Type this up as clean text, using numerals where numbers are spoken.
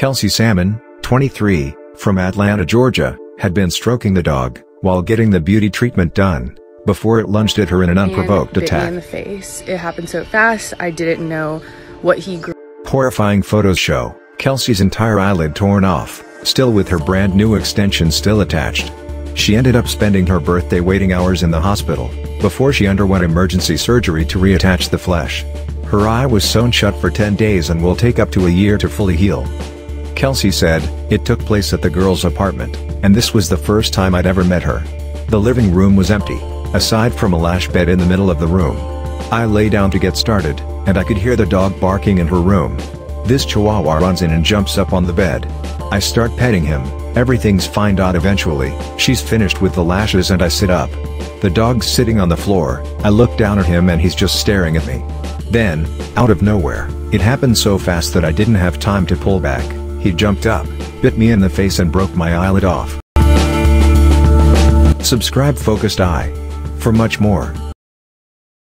Kelsey Salmon, 23, from Atlanta, Georgia, had been stroking the dog while getting the beauty treatment done before it lunged at her in an unprovoked attack. In the face. It happened so fast, I didn't know what he grew. Horrifying photos show Kelsey's entire eyelid torn off, still with her brand new extension still attached. She ended up spending her birthday waiting hours in the hospital before she underwent emergency surgery to reattach the flesh. Her eye was sewn shut for 10 days and will take up to a year to fully heal. Kelsey said, "It took place at the girl's apartment, and this was the first time I'd ever met her. The living room was empty, aside from a lash bed in the middle of the room. I lay down to get started, and I could hear the dog barking in her room. This chihuahua runs in and jumps up on the bed. I start petting him, everything's fine. Eventually, she's finished with the lashes and I sit up. The dog's sitting on the floor, I look down at him and he's just staring at me. Then, out of nowhere, it happened so fast that I didn't have time to pull back, he jumped up, bit me in the face and broke my eyelid off." Subscribe Focused Eye for much more.